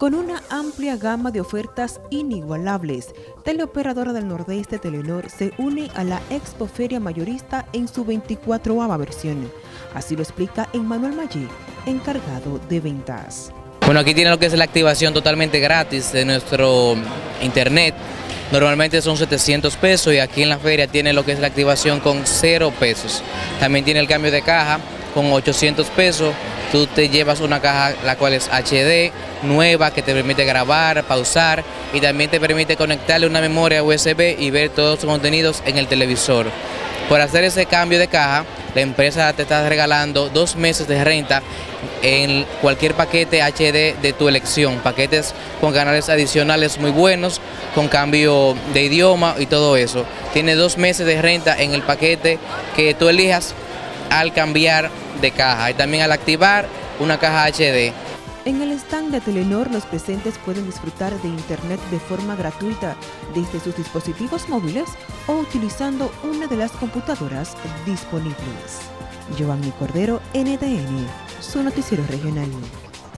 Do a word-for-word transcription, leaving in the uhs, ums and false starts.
Con una amplia gama de ofertas inigualables, Teleoperadora del Nordeste Telenord se une a la Expo Feria Mayorista en su veinticuatrava versión. Así lo explica Emmanuel Maggi, encargado de ventas. Bueno, aquí tienen lo que es la activación totalmente gratis de nuestro internet. Normalmente son setecientos pesos y aquí en la feria tiene lo que es la activación con cero pesos. También tiene el cambio de caja con ochocientos pesos. Tú te llevas una caja la cual es H D, nueva, que te permite grabar, pausar y también te permite conectarle una memoria U S B y ver todos sus contenidos en el televisor. Por hacer ese cambio de caja, la empresa te está regalando dos meses de renta en cualquier paquete H D de tu elección. Paquetes con canales adicionales muy buenos, con cambio de idioma y todo eso. Tiene dos meses de renta en el paquete que tú elijas al cambiar de caja y también al activar una caja H D. En el stand de Telenord, los presentes pueden disfrutar de internet de forma gratuita desde sus dispositivos móviles o utilizando una de las computadoras disponibles. Giovanni Cordero, N T N, su noticiero regional.